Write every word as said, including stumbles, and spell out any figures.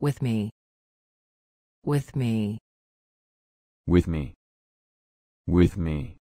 with me, with me, with me, with me,